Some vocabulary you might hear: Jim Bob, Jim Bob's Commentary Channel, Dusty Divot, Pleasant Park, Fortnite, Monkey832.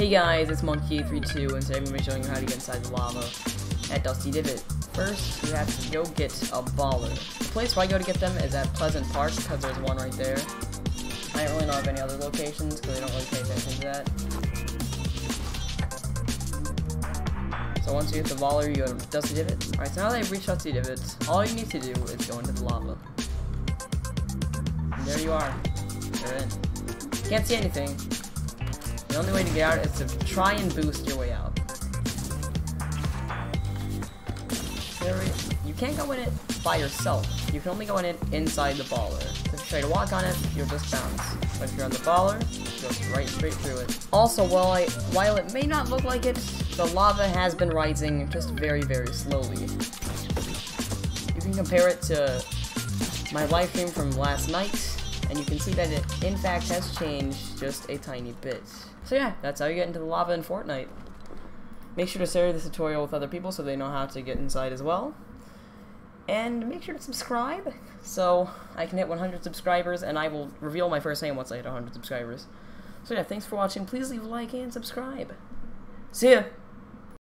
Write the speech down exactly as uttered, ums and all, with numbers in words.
Hey guys, it's Monkey eight three two, and today I'm going to be showing you how to get inside the lava at Dusty Divot. First, you have to go get a baller. The place where I go to get them is at Pleasant Park, because there's one right there. I don't really know of any other locations, because I don't really pay attention to that. So once you get the baller, you go to Dusty Divot. Alright, so now that I've reached Dusty Divot, all you need to do is go into the lava. And there you are. You're in. Can't see anything. The only way to get out is to try and boost your way out. There we go. You can't go in it by yourself. You can only go in it inside the baller. So if you try to walk on it, you'll just bounce. But if you're on the baller, it goes right straight through it. Also, while, I, while it may not look like it, the lava has been rising just very, very slowly. You can compare it to my live stream from last night, and you can see that it, in fact, has changed just a tiny bit. So yeah, that's how you get into the lava in Fortnite. Make sure to share this tutorial with other people so they know how to get inside as well. And make sure to subscribe so I can hit one hundred subscribers, and I will reveal my first name once I hit one hundred subscribers. So yeah, thanks for watching. Please leave a like and subscribe. See ya!